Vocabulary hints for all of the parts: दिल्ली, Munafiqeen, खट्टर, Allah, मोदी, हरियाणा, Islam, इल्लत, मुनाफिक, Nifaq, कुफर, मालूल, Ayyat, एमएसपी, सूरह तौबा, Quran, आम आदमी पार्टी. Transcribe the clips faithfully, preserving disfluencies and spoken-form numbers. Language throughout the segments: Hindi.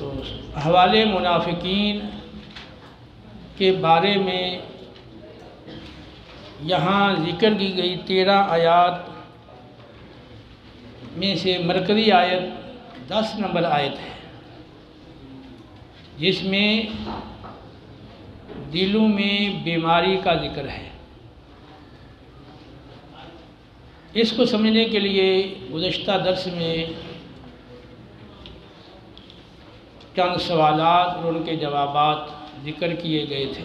तो हवाले मुनाफिकीन के बारे में यहाँ जिक्र की गई तेरह आयत में से मरकज़ी आयत दस नंबर आयत है, जिसमें दिलों में बीमारी का जिक्र है। इसको समझने के लिए गुज़श्ता दर्स में चंद सवालात और उनके जवाबात जिक्र किए गए थे।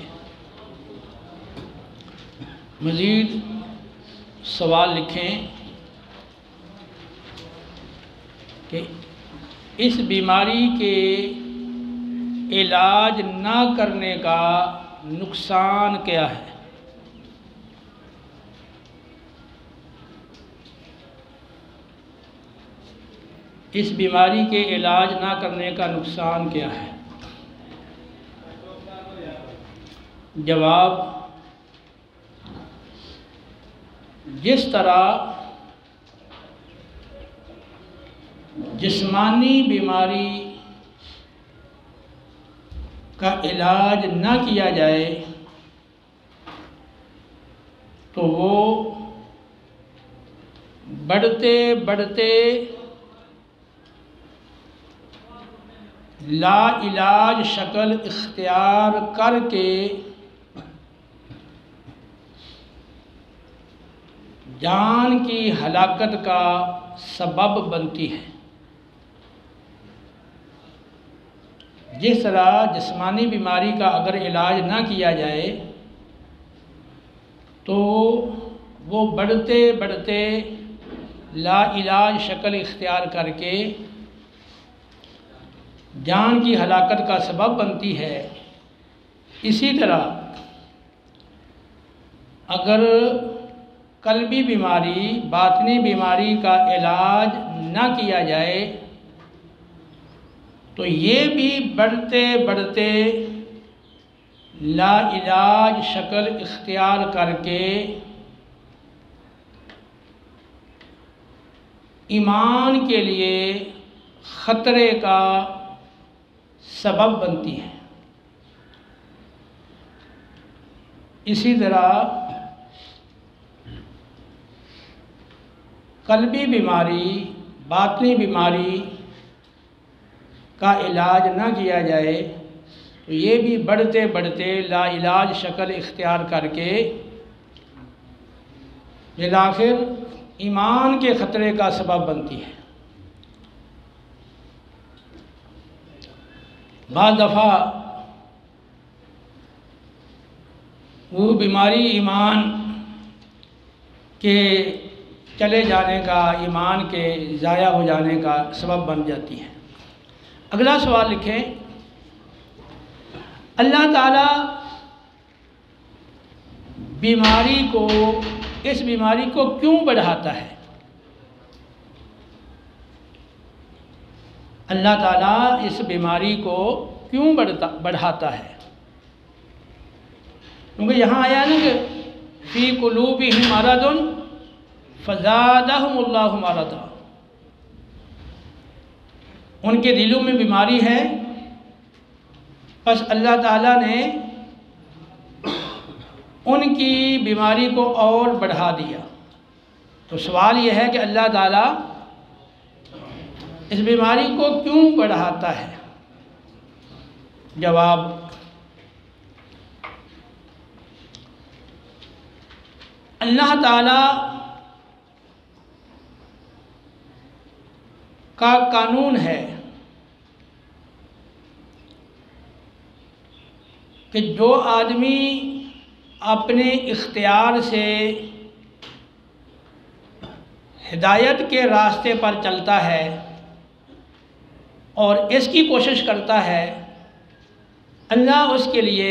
मज़ीद सवाल लिखें कि इस बीमारी के इलाज ना करने का नुकसान क्या है। इस बीमारी के इलाज ना करने का नुकसान क्या है? जवाब, जिस तरह जिस्मानी बीमारी का इलाज ना किया जाए तो वो बढ़ते बढ़ते ला इलाज शक्ल इख्तियार करके जान की हलाकत का सबब बनती है। जिस तरह जिस्मानी बीमारी का अगर इलाज ना किया जाए तो वो बढ़ते बढ़ते ला इलाज शक्ल इख्तियार करके जान की हलाकत का सबब बनती है। इसी तरह अगर कल्बी बीमारी बातनी बीमारी का इलाज ना किया जाए तो ये भी बढ़ते बढ़ते ला इलाज शक्ल इख्तियार करके ईमान के लिए ख़तरे का सबब बनती है। इसी तरह कल्बी बीमारी बातनी बीमारी का इलाज ना किया जाए तो ये भी बढ़ते बढ़ते ला इलाज शक्ल इख्तियार करके बिलाखिर ईमान के ख़तरे का सबब बनती है। बाद दफ़ा वो बीमारी ईमान के चले जाने का, ईमान के ज़ाया हो जाने का सबब बन जाती है। अगला सवाल लिखें, अल्लाह ताला बीमारी को, इस बीमारी को क्यों बढ़ाता है? अल्लाह ताला इस बीमारी को क्यों बढ़ता बढ़ाता है? क्योंकि यहाँ आया ना कि फी कुलूबिहिम मरदुन फज़ादहुमुल्लाहु मरदा, उनके दिलों में बीमारी है, बस अल्लाह ताला ने उनकी बीमारी को और बढ़ा दिया। तो सवाल यह है कि अल्लाह ताला इस बीमारी को क्यों बढ़ाता है? जवाब, अल्लाह ताला का कानून है कि जो आदमी अपने इख्तियार से हिदायत के रास्ते पर चलता है और इसकी कोशिश करता है, अल्लाह उसके लिए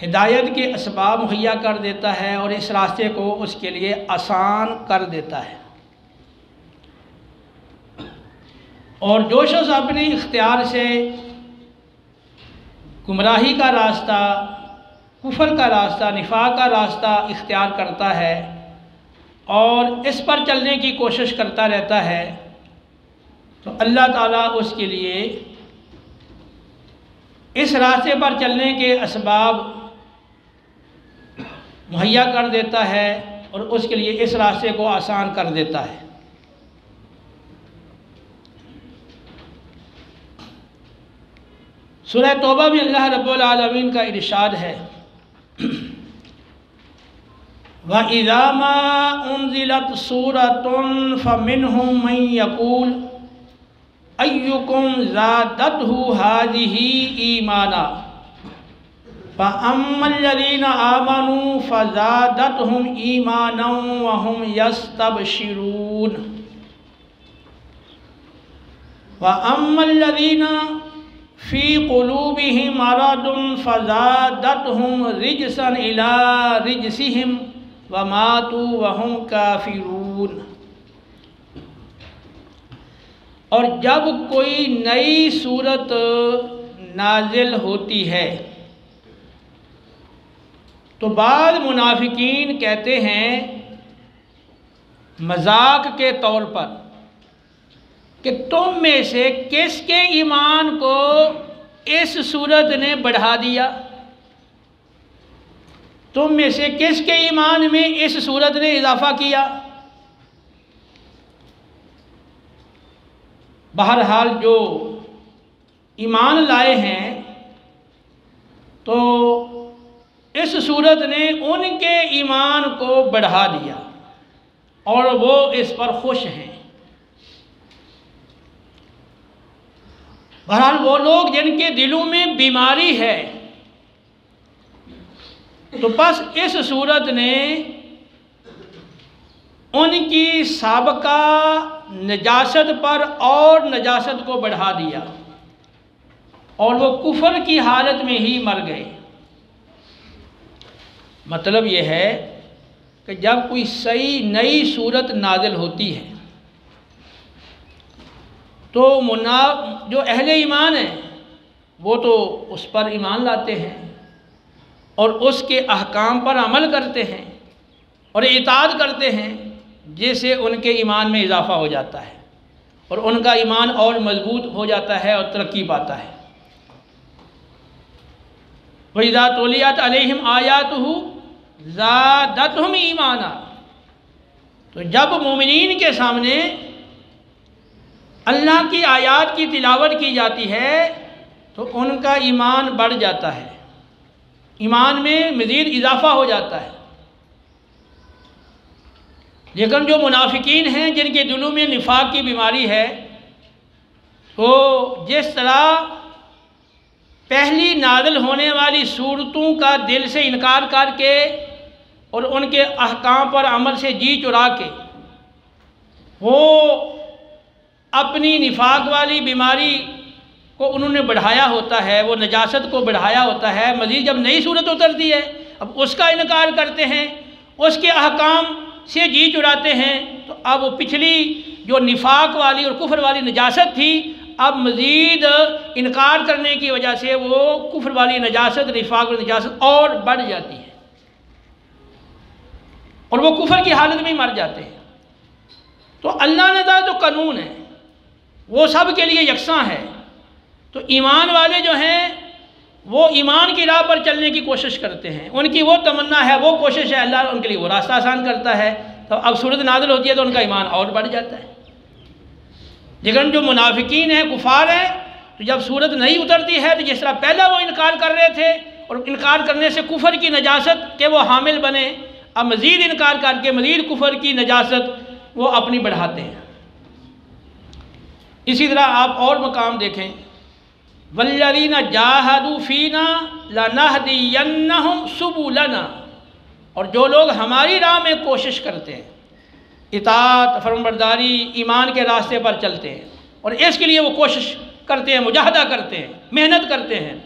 हिदायत के असबाब मुहैया कर देता है और इस रास्ते को उसके लिए आसान कर देता है। और जो शख्स अपने इख्तियार से गुमराही का रास्ता, कुफर का रास्ता, निफाक का रास्ता इख्तियार करता है और इस पर चलने की कोशिश करता रहता है, तो अल्लाह ताला उसके लिए इस रास्ते पर चलने के असबाब मुहैया कर देता है और उसके लिए इस रास्ते को आसान कर देता है। सूरह तौबा में अल्लाह रब्बुल आलमीन का इरशाद है, वइज़ा मा उनज़िलत सूरतुन फ़मिन्हुम मन यक़ूल अय्युकुम ज़ादतहु हाज़िही ईमाना फ़अम्मल्लज़ीना आमनू फ़ज़ादतहुम ईमाना व हुम यस्तबशिरून वअम्मल्लज़ीना फ़ी क़ुलूबिहिम मरदुन फ़ज़ादतहुम रिजसन इला रिजसिहिम व मातू व हुम काफ़िरून। और जब कोई नई सूरत नाजिल होती है तो बाद मुनाफिकीन कहते हैं मजाक के तौर पर कि तुम में से किसके ईमान को इस सूरत ने बढ़ा दिया, तुम में से किसके ईमान में इस सूरत ने इजाफा किया। बहरहाल जो ईमान लाए हैं तो इस सूरत ने उनके ईमान को बढ़ा दिया और वो इस पर खुश हैं। बहरहाल वो लोग जिनके दिलों में बीमारी है तो बस इस सूरत ने उनकी साबका नजासत पर और नजासत को बढ़ा दिया और वो कुफर की हालत में ही मर गए। मतलब ये है कि जब कोई सही नई सूरत नाजिल होती है तो मुना जो अहले ईमान है वो तो उस पर ईमान लाते हैं और उसके अहकाम पर अमल करते हैं और इताअत करते हैं, जिससे उनके ईमान में इजाफा हो जाता है और उनका ईमान और मजबूत हो जाता है और तरक्की पाता है। वइज़ा तुलियत अलैहिम आयातुहु ज़ादतहुम ईमाना। तो जब मोमिनीन के सामने अल्लाह की आयात की तिलावत की जाती है तो उनका ईमान बढ़ जाता है, ईमान में मज़ीद इजाफा हो जाता है। लेकिन जो मुनाफिकीन हैं जिनके दिलों में निफाक की बीमारी है तो जिस तरह पहली नाज़िल होने वाली सूरतों का दिल से इनकार करके और उनके अहकाम पर अमल से जी चुरा के वो अपनी निफाक वाली बीमारी को उन्होंने बढ़ाया होता है, वो नजासत को बढ़ाया होता है। मज़ीद जब नई सूरत उतरती है अब उसका इनकार करते हैं, उसके अहकाम से जी चुराते हैं, तो अब वो पिछली जो निफाक वाली और कुफर वाली नजासत थी अब मज़ीद इनकार करने की वजह से वो कुफर वाली नजासत निफाक वाली नजासत और बढ़ जाती है और वो कुफर की हालत में मर जाते हैं। तो अल्लाह ने जो तो कानून है वो सब के लिए यकसां है। तो ईमान वाले जो हैं वो ईमान की राह पर चलने की कोशिश करते हैं, उनकी वो तमन्ना है, वो कोशिश है, अल्लाह उनके लिए वो रास्ता आसान करता है। तो अब सूरत नाज़िल होती है तो उनका ईमान और बढ़ जाता है। लेकिन जो मुनाफिकीन हैं, कुफार हैं, तो जब सूरत नहीं उतरती है तो जिस तरह पहला वो इनकार कर रहे थे और इनकार करने से कुफर की नजासत के वो हामिल बने, अब मज़ीद इनकार करके मज़ीद कुफर की नजासत वो अपनी बढ़ाते हैं। इसी तरह आप और मकाम देखें, वल्लज़ीना जाहदू फ़ीना लनहदियन्नहुम सुबुलना। और जो लोग हमारी राह में कोशिश करते हैं, इताअत, फरमाबरदारी, ईमान के रास्ते पर चलते हैं और इसके लिए वो कोशिश करते हैं, मुजाहदा करते हैं, मेहनत करते हैं,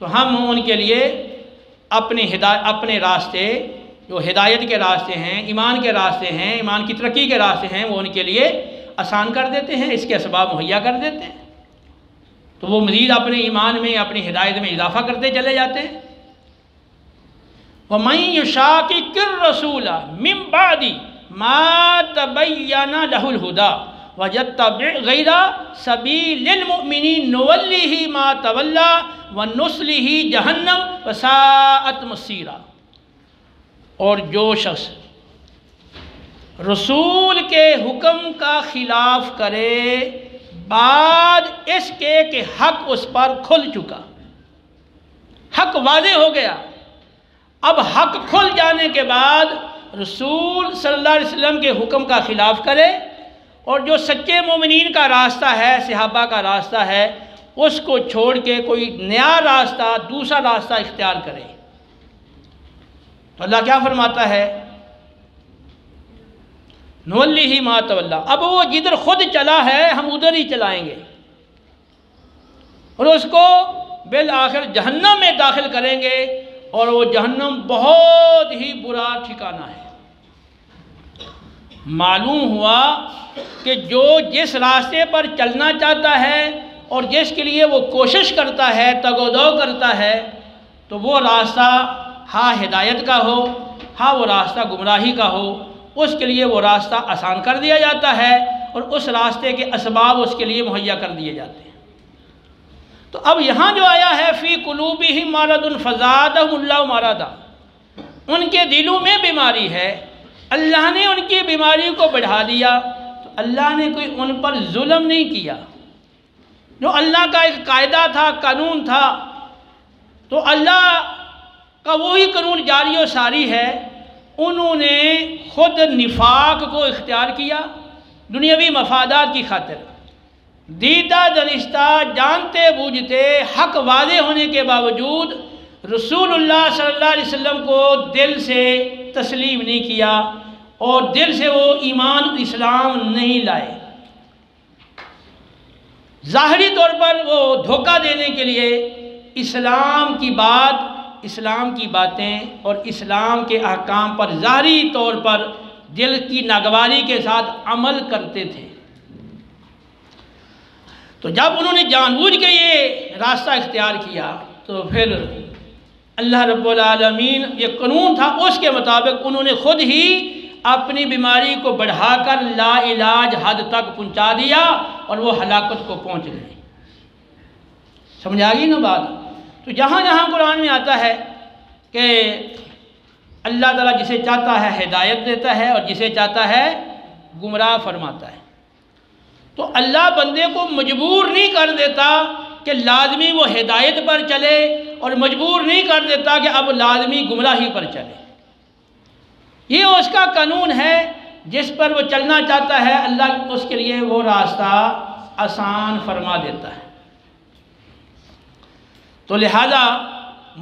तो हम उनके लिए अपने हिदायत अपने रास्ते जो हिदायत के रास्ते हैं, ईमान के रास्ते हैं, ईमान की तरक्की के रास्ते हैं, वो उनके लिए आसान कर देते हैं, इसके असबाब मुहैया कर देते हैं। तो वो मज़ीद अपने ईमान में, अपनी हिदायत में इजाफा करते चले जाते हैं। वमन युशाकिकिर रसूला मिन बादी मा तबय्यना लहुल हुदा वजतबा सबीलमिनी नवली ही मा तवल्ला व नस्ली ही जहन्नम वसात मसीरा। और जो शख्स रसूल के हुक्म का खिलाफ करे बाद इसके कि हक उस पर खुल चुका, हक वाज़े हो गया, अब हक खुल जाने के बाद रसूल सल्लल्लाहु अलैहि वसल्लम के हुक्म का खिलाफ करे और जो सच्चे मोमिनीन का रास्ता है, सहाबा का रास्ता है, उसको छोड़ के कोई नया रास्ता, दूसरा रास्ता इख्तियार करे। तो अल्लाह क्या फरमाता है, नवल्ली ही मा तवल्ला, अब वो जिधर खुद चला है हम उधर ही चलाएंगे और उसको बिल आखिर जहन्नम में दाखिल करेंगे और वो जहन्नम बहुत ही बुरा ठिकाना है। मालूम हुआ कि जो जिस रास्ते पर चलना चाहता है और जिसके लिए वो कोशिश करता है, तगोदो करता है, तो वो रास्ता हा हिदायत का हो, हा वो रास्ता गुमराही का हो, उसके लिए वो रास्ता आसान कर दिया जाता है और उस रास्ते के असबाब उसके लिए मुहैया कर दिए जाते हैं। तो अब यहाँ जो आया है फ़ी कुलूबिहिम मरदुन फ़ज़ादहुमुल्लाहु मरदा, उनके दिलों में बीमारी है, अल्लाह ने उनकी बीमारी को बढ़ा दिया। तो अल्लाह ने कोई उन पर जुल्म नहीं किया, जो अल्लाह का एक कायदा था, कानून था, तो अल्लाह का वही कानून जारी और सारी है। उन्होंने खुद निफाक को इख्तियार किया दुनियावी मफादात की खातिर, दीदा दरिश्ता जानते बूझते हक वादे होने के बावजूद रसूलुल्लाह सल्लल्लाहु अलैहि वसल्लम को दिल से तस्लीम नहीं किया और दिल से वो ईमान इस्लाम नहीं लाए। ज़ाहरी तौर पर वो धोखा देने के लिए इस्लाम की बात, इस्लाम की बातें और इस्लाम के अहकाम पर ज़ाहरी तौर पर दिल की नागवारी के साथ अमल करते थे। तो जब उन्होंने जानबूझ के ये रास्ता इख्तियार किया तो फिर अल्लाह रब्बुल आलमीन, ये कानून था उसके मुताबिक उन्होंने खुद ही अपनी बीमारी को बढ़ाकर लाइलाज हद तक पहुंचा दिया और वो हलाकत को पहुंच गए। समझ आ गई ना बात? तो जहाँ जहाँ कुरान में आता है कि अल्लाह ताला जिसे चाहता है हिदायत देता है और जिसे चाहता है गुमराह फरमाता है, तो अल्लाह बंदे को मजबूर नहीं कर देता कि लाजमी वो हिदायत पर चले और मजबूर नहीं कर देता कि अब लाजमी गुमराही पर चले। ये उसका कानून है, जिस पर वो चलना चाहता है अल्लाह उसके लिए वो रास्ता आसान फरमा देता है। तो लिहाजा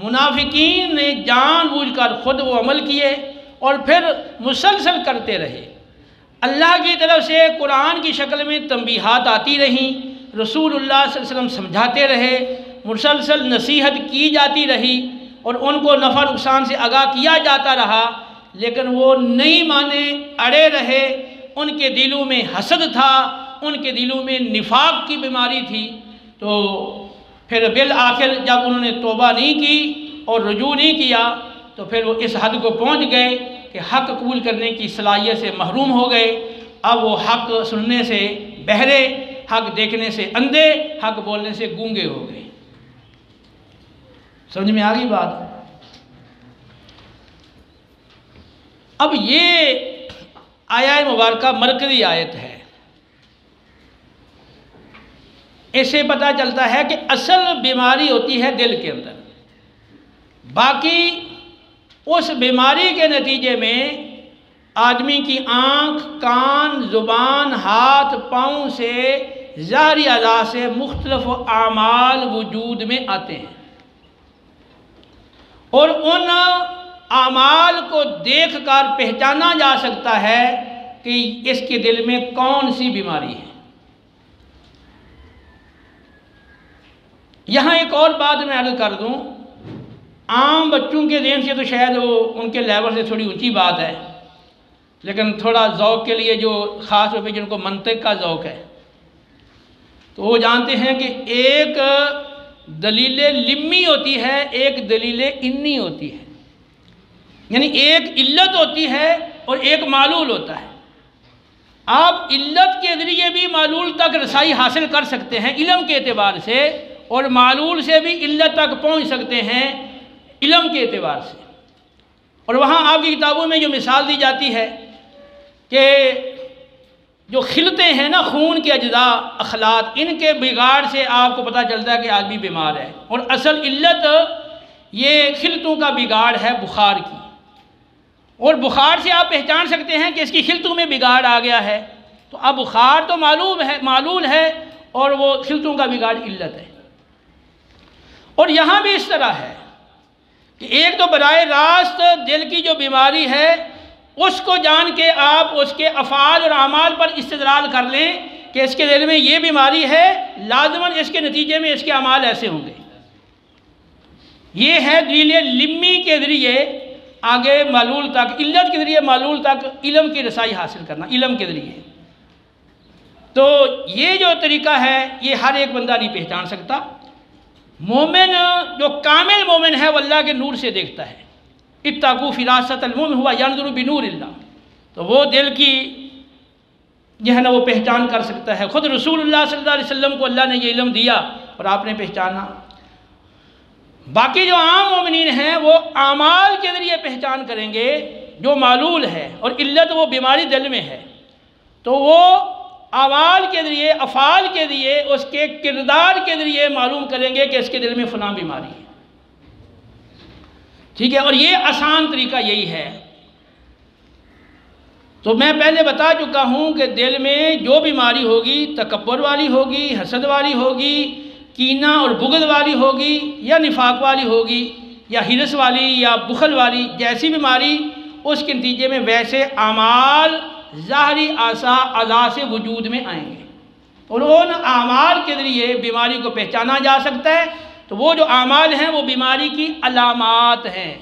मुनाफिकीन ने जानबूझकर खुद वो अमल किए और फिर मुसलसल करते रहे। अल्लाह की तरफ से कुरान की शक्ल में तंबीहात आती रहीं, रसूलुल्लाह सल्लल्लाहु अलैहि वसल्लम समझाते रहे, मुसलसल नसीहत की जाती रही और उनको नफ़ा नुकसान से आगाह किया जाता रहा, लेकिन वो नहीं माने, अड़े रहे। उनके दिलों में हसद था, उनके दिलों में निफाक की बीमारी थी। तो फिर बिल आखिर जब उन्होंने तौबा नहीं की और रुजू नहीं किया तो फिर वो इस हद को पहुँच गए कि हक़ कबूल करने की सलाहियत से महरूम हो गए। अब वो हक़ सुनने से बहरे, हक़ देखने से अंधे, हक़ बोलने से गूंगे हो गए। समझ में आ गई बात? अब ये आया मुबारक मरकज़ी आयत है, इससे पता चलता है कि असल बीमारी होती है दिल के अंदर, बाकी उस बीमारी के नतीजे में आदमी की आँख, कान, ज़ुबान, हाथ, पाँव से ज़ाहरी अज़ा से मुख्तलिफ़ आमाल वजूद में आते हैं और उन आमाल को देख कर पहचाना जा सकता है कि इसके दिल में कौन सी बीमारी है। यहाँ एक और बात मैं अर्ज़ कर दूँ, आम बच्चों के ज़हन से तो शायद वो उनके लेवल से थोड़ी ऊंची बात है, लेकिन थोड़ा ज़ौक़ के लिए जो ख़ास तौर पर जिनको मंतक का ज़ौक़ है तो वो जानते हैं कि एक दलील लिम्मी होती है, एक दलील इन्नी होती है, यानी एक इल्लत होती है और एक मालूल होता है। आप इल्लत के ज़रिए भी मालूल तक रसाई हासिल कर सकते हैं इलम के एतबार से, और मालूल से भी इल्लत तक पहुंच सकते हैं इलम के एतबार से। और वहाँ आपकी किताबों में जो मिसाल दी जाती है कि जो खिलते हैं ना खून के अज्जा अखलात, इनके बिगाड़ से आपको पता चलता है कि आदमी बीमार है, और असल इल्लत ये खिलतों का बिगाड़ है बुखार की। और बुखार से आप पहचान सकते हैं कि इसकी खिलतों में बिगाड़ आ गया है, तो अब बुखार तो मालूम है मालूल है और वो खिलतों का बिगाड़ इल्लत है। और यहाँ भी इस तरह है कि एक तो बराए रास्त दिल की जो बीमारी है उसको जान के आप उसके अफ़ाल और आमाल पर इस्तदलाल कर लें कि इसके दिल में ये बीमारी है, लाजमन इसके नतीजे में इसके अमाल ऐसे होंगे। ये है दलील लिम्मी के ज़रिए आगे मालूल तक, इल्लत के ज़रिए मालूल तक इलम की रसाई हासिल करना इलम के ज़रिए। तो ये जो तरीका है ये हर एक बंदा नहीं पहचान सकता। मोमिन जो कामिल मोमिन है वह अल्लाह के नूर से देखता है। इत्ताकू फिरासत अल-मोमिन हुआ यंज़ुरु बिनूरिल्लाह, तो वो दिल की जो है ना वो पहचान कर सकता है। ख़ुद रसूलुल्लाह सल्लल्लाहु अलैहि वसल्लम को अल्लाह ने ये इलम दिया और आपने पहचाना। बाकी जो आम मोमिनीन हैं वो आमाल के ज़रिए पहचान करेंगे जो मालूल है, और इल्लत वो बीमारी दिल में है तो वो आमाल के ज़रिए अफ़ाल के ज़रिए उसके किरदार के ज़रिए मालूम करेंगे कि इसके दिल में फ़लाँ बीमारी है। ठीक है, और ये आसान तरीका यही है। तो मैं पहले बता चुका हूँ कि दिल में जो बीमारी होगी तकब्बुर वाली होगी, हसद वाली होगी, कीना और बुग़्ज़ वाली होगी, या निफाक वाली होगी, या हिरस वाली, या बुखल वाली, जैसी बीमारी उसके नतीजे में वैसे आमाल ज़ाहरी आसा अज़ा से वजूद में आएंगे, और उन आमाल के ज़रिए बीमारी को पहचाना जा सकता है। तो वो जो आमाल हैं वो बीमारी की अलामात हैं।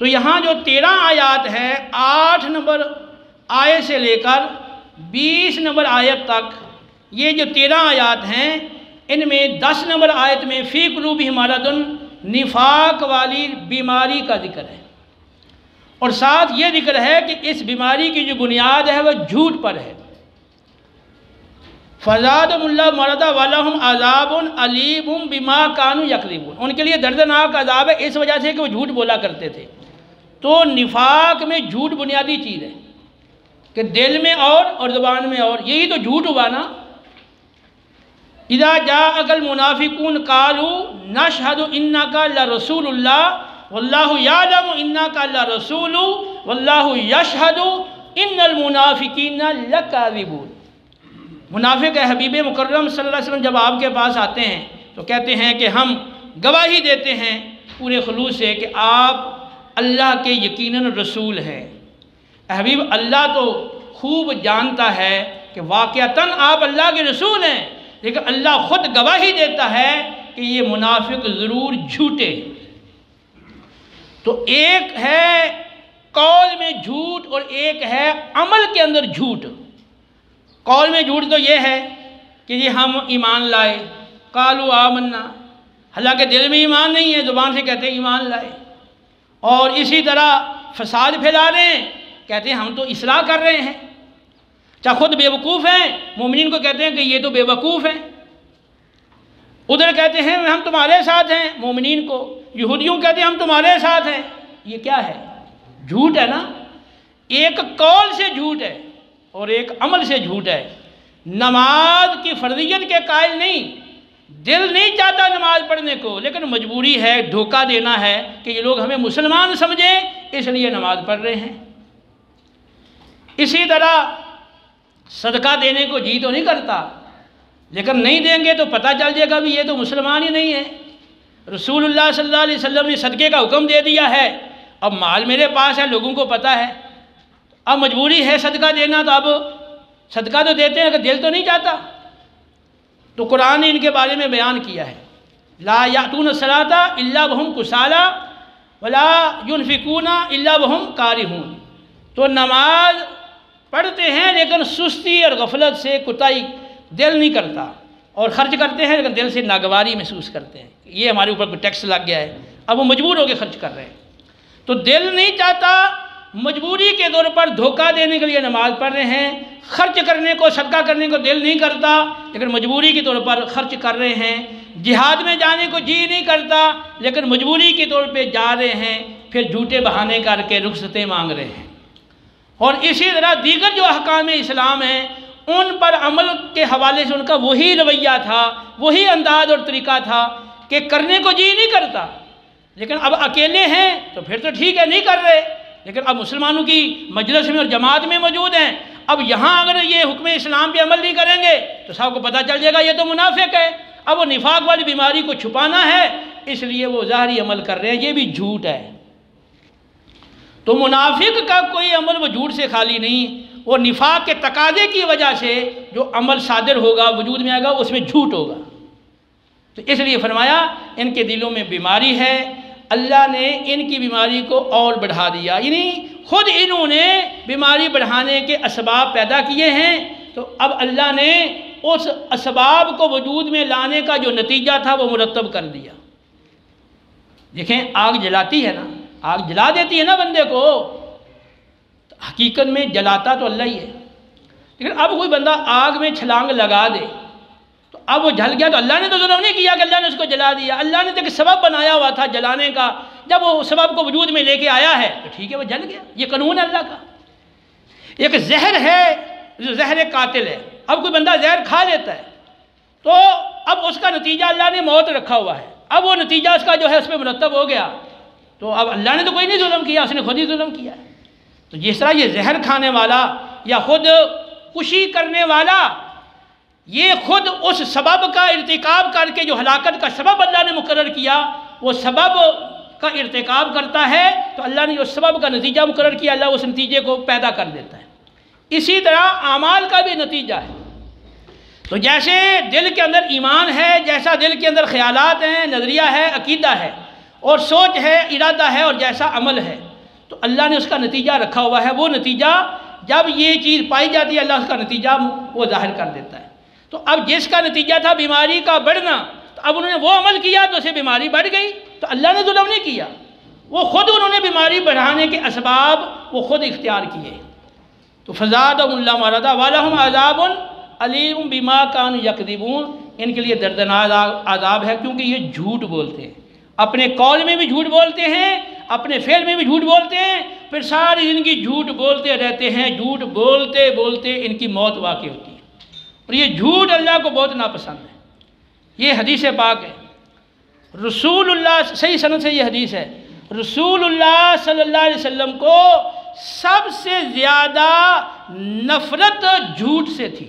तो यहाँ जो तेरह आयात हैं, आठ नंबर आयत से लेकर बीस नंबर आयत तक, ये जो तेरह आयात हैं इनमें दस नंबर आयत में फ़ी क़ुलूबि मरदुन निफाक वाली बीमारी का जिक्र है, और साथ ये जिक्र है कि इस बीमारी की जो बुनियाद है वह झूठ पर है। फज़ादहुमुल्लाह मरदा वलहुम अज़ाबुन अलीमुम बिमा कानू यकज़िबून, उनके लिए दर्दनाक अज़ाब है इस वजह से कि वो झूठ बोला करते थे। तो निफाक में झूठ बुनियादी चीज़ है कि दिल में और और ज़ुबान में और, यही तो झूठ हुआ ना। इदा जा अकल मुनाफिकून कालू नशहदु इन्नका लरसूलुल्लाह वल्लाहु यालमु इन्नका लरसूलु वल्लाहु यशहदु इन्नल मुनाफिकीना लकाज़िबून। मुनाफिक हबीब मुकर्रम सल्लल्लाहु अलैहि वसल्लम जब आपके पास आते हैं तो कहते हैं कि हम गवाही देते हैं पूरे खलूस से कि आप अल्लाह के यकीनन रसूल हैं। हबीब, अल्लाह तो खूब जानता है कि वाक़अतन आप अल्लाह के रसूल हैं, लेकिन अल्लाह ख़ुद गवाही देता है कि ये मुनाफिक ज़रूर झूठे। तो एक है कौल में झूठ और एक है अमल के अंदर झूठ। कौल में झूठ तो ये है कि जी हम ईमान लाए, कालू आमन्ना, हालांकि दिल में ईमान नहीं है, ज़ुबान से कहते हैं ईमान लाए। और इसी तरह फसाद फैला रहे हैं, कहते हैं हम तो इसलाह कर रहे हैं। चाहे खुद बेवकूफ़ हैं, मोमिन को कहते हैं कि ये तो बेवकूफ़ हैं। उधर कहते हैं हम तुम्हारे साथ हैं मोमिन को, यहूदियों कहते हैं हम तुम्हारे साथ हैं। ये क्या है? झूठ है ना। एक कौल से झूठ है और एक अमल से झूठ है। नमाज की फर्जियत के कायल नहीं, दिल नहीं चाहता नमाज पढ़ने को, लेकिन मजबूरी है, धोखा देना है कि ये लोग हमें मुसलमान समझें इसलिए नमाज पढ़ रहे हैं। इसी तरह सदका देने को जी तो नहीं करता, लेकिन नहीं देंगे तो पता चल जाएगा भी ये तो मुसलमान ही नहीं है। रसूलुल्लाह सल्लल्लाहु अलैहि वसल्लम ने सदक़े का हुक्म दे दिया है, अब माल मेरे पास है, लोगों को पता है, अब मजबूरी है सदका देना, तो अब सदका तो देते हैं अगर दिल तो नहीं चाहता। तो कुरान ने इनके बारे में बयान किया है, ला यातून सलाता इल्ला वहुम कुसाला वला युनफिकूना इल्ला वहुम कारिहून। तो नमाज पढ़ते हैं लेकिन सुस्ती और गफलत से, कुताही, दिल नहीं करता, और ख़र्च करते हैं लेकिन दिल से नागवारी महसूस करते हैं, ये हमारे ऊपर कोई टैक्स लग गया है, अब वो मजबूर होकर ख़र्च कर रहे हैं। तो दिल नहीं चाहता मजबूरी के दौर पर धोखा देने के लिए नमाज पढ़ रहे हैं, खर्च करने को सदका करने को दिल नहीं करता लेकिन मजबूरी के तौर पर खर्च कर रहे हैं, जिहाद में जाने को जी नहीं करता लेकिन मजबूरी के तौर पे जा रहे हैं, फिर झूठे बहाने करके रुख्सतें मांग रहे हैं। और इसी तरह दीगर जो अहकाम इस्लाम हैं उन पर अमल के हवाले से उनका वही रवैया था, वही अंदाज और तरीका था कि करने को जी नहीं करता लेकिन अब अकेले हैं तो फिर तो ठीक है नहीं कर रहे, लेकिन अब मुसलमानों की मजलिस में और जमात में मौजूद हैं, अब यहाँ अगर ये हुक्म इस्लाम पे अमल नहीं करेंगे तो सबको पता चल जाएगा ये तो मुनाफिक है। अब वो निफाक वाली बीमारी को छुपाना है इसलिए वो ज़ाहरी अमल कर रहे हैं, ये भी झूठ है। तो मुनाफिक का कोई अमल वजूद से खाली नहीं, वो निफाक के तकाजे की वजह से जो अमल सादिर होगा वजूद में आएगा उसमें झूठ होगा। तो इसलिए फरमाया इनके दिलों में बीमारी है, अल्लाह ने इनकी बीमारी को और बढ़ा दिया, यानी खुद इन्होंने बीमारी बढ़ाने के असबाब पैदा किए हैं। तो अब अल्लाह ने उस असबाब को वजूद में लाने का जो नतीजा था वो मुरतब कर दिया। देखें आग जलाती है ना, आग जला देती है ना बंदे को, तो हकीकत में जलाता तो अल्लाह ही है लेकिन अब कोई बंदा आग में छलांग लगा दे तो अब वो जल गया तो अल्लाह ने तो जुर्म नहीं किया कि अल्लाह ने उसको जला दिया, अल्लाह ने तो एक सबब बनाया हुआ था जलाने का, जब वो सबब को वजूद में लेके आया है तो ठीक है वो जल गया, ये कानून है अल्लाह का। एक जहर है जो जहर कातिल है, अब कोई बंदा जहर खा लेता है तो अब उसका नतीजा अल्लाह ने मौत रखा हुआ है, अब वो नतीजा उसका जो है उस पर मुरतब हो गया, तो अब अल्लाह ने तो कोई नहीं जुल्म किया, उसने खुद ही जुल्म किया। तो जिस तरह ये जहर खाने वाला या खुद खुशी करने वाला ये खुद उस सबब का इर्तिकाब करके जो हलाकत का सबब अल्लाह ने मुकर्रर किया वो सबब का इर्तिकाब करता है तो अल्लाह ने उस सबब का नतीजा मुकर्रर किया, अल्लाह उस नतीजे को पैदा कर देता है। इसी तरह आमाल का भी नतीजा है। तो जैसे दिल के अंदर ईमान है, जैसा दिल के अंदर ख्यालात हैं, नज़रिया है, अकीदा है और सोच है, इरादा है और जैसा अमल है, तो अल्लाह ने उसका नतीजा रखा हुआ है। वो नतीजा जब ये चीज़ पाई जाती है अल्लाह उसका नतीजा वो जाहिर कर देता है। तो अब जिसका नतीजा था बीमारी का बढ़ना, तो अब उन्होंने वो अमल किया तो उसे बीमारी बढ़ गई, तो अल्लाह ने जुल्म नहीं किया, वो खुद उन्होंने बीमारी बढ़ाने के असबाब वो खुद इख्तियार किए। तो फजादा वालम आज़ाब अलीम बीमा कान यकदिबून, इनके लिए दर्दनाक आज़ाब है क्योंकि ये झूठ बोलते हैं, अपने कौल में भी झूठ बोलते हैं, अपने फेल में भी झूठ बोलते हैं, फिर सारी ज़िंदगी झूठ बोलते रहते हैं, झूठ बोलते बोलते इनकी मौत वाक़ई होती है। और ये झूठ अल्लाह को बहुत नापसंद है। ये हदीस पाक है, रसूलुल्लाह सही सनद से ये हदीस है, रसूलुल्लाह सल्लल्लाहु अलैहि वसल्लम को सबसे ज़्यादा नफ़रत झूठ से थी।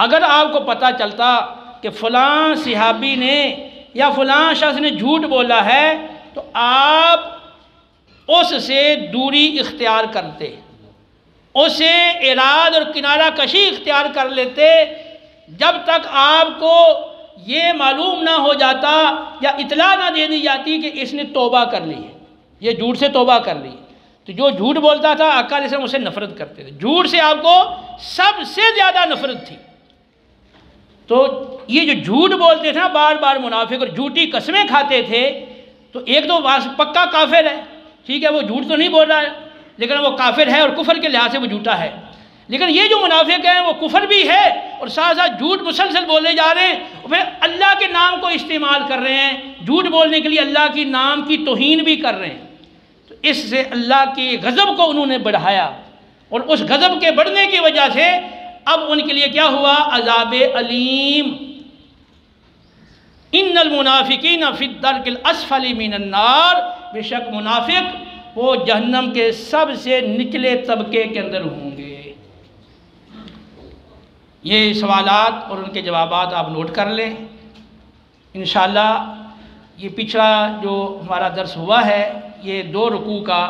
अगर आपको पता चलता कि फ़लाँ सहाबी ने या फलां शख्स ने झूठ बोला है तो आप उससे दूरी इख्तियार करते, उससे इराद और किनारा कशी इख्तियार कर लेते, जब तक आपको ये मालूम ना हो जाता या इतला ना दे दी जाती कि इसने तौबा कर ली है, ये झूठ से तौबा कर ली। तो जो झूठ बोलता था आका से उससे नफरत करते थे, झूठ से आपको सबसे ज़्यादा नफरत थी। तो ये जो झूठ बोलते थे ना बार बार मुनाफिक और झूठी कस्में खाते थे, तो एक तो पक्का काफिर है, ठीक है वो झूठ तो नहीं बोल रहा है लेकिन वो काफिर है और कुफर के लिहाज से वो झूठा है, लेकिन ये जो मुनाफिक हैं वो कुफर भी है और साथ साथ झूठ मुसलसल बोले जा रहे हैं और फिर अल्लाह के नाम को इस्तेमाल कर रहे हैं, झूठ बोलने के लिए अल्लाह के नाम की तौहीन भी कर रहे हैं। तो इससे अल्लाह के गज़ब को उन्होंने बढ़ाया और उस गज़ब के बढ़ने की वजह से अब उनके लिए क्या हुआ, अज़ाब अलीम। इन्नल मुनाफिकीन फी दर्किल अस्फली मिनन नार, बेशक मुनाफिक वो जहन्नम के सबसे निचले तबके के अंदर होंगे। ये सवालात और उनके जवाबात आप नोट कर लें। इंशाल्लाह ये पिछला जो हमारा दर्स हुआ है ये दो रुकू का,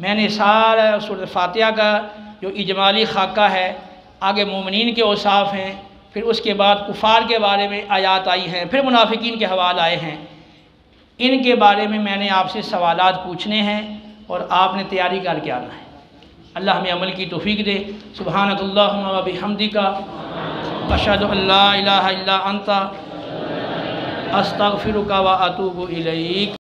मैंने सारा सूरह फातिहा का जो इजमाली खाका है, आगे मोमिनीन के औसाफ हैं, फिर उसके बाद कुफार के बारे में आयात आई हैं, फिर मुनाफिकीन के हवाले आए हैं, इनके बारे में मैंने आपसे सवालात पूछने हैं और आपने तैयारी करके आना है। अल्लाह हमें अमल की तौफीक दे। सुब्हानकल्लाहुम्मा व बिहम्दिका अशहदु अल्ला इलाहा इल्ला अंता अस्तगफिरुका व अतूबु इलैक।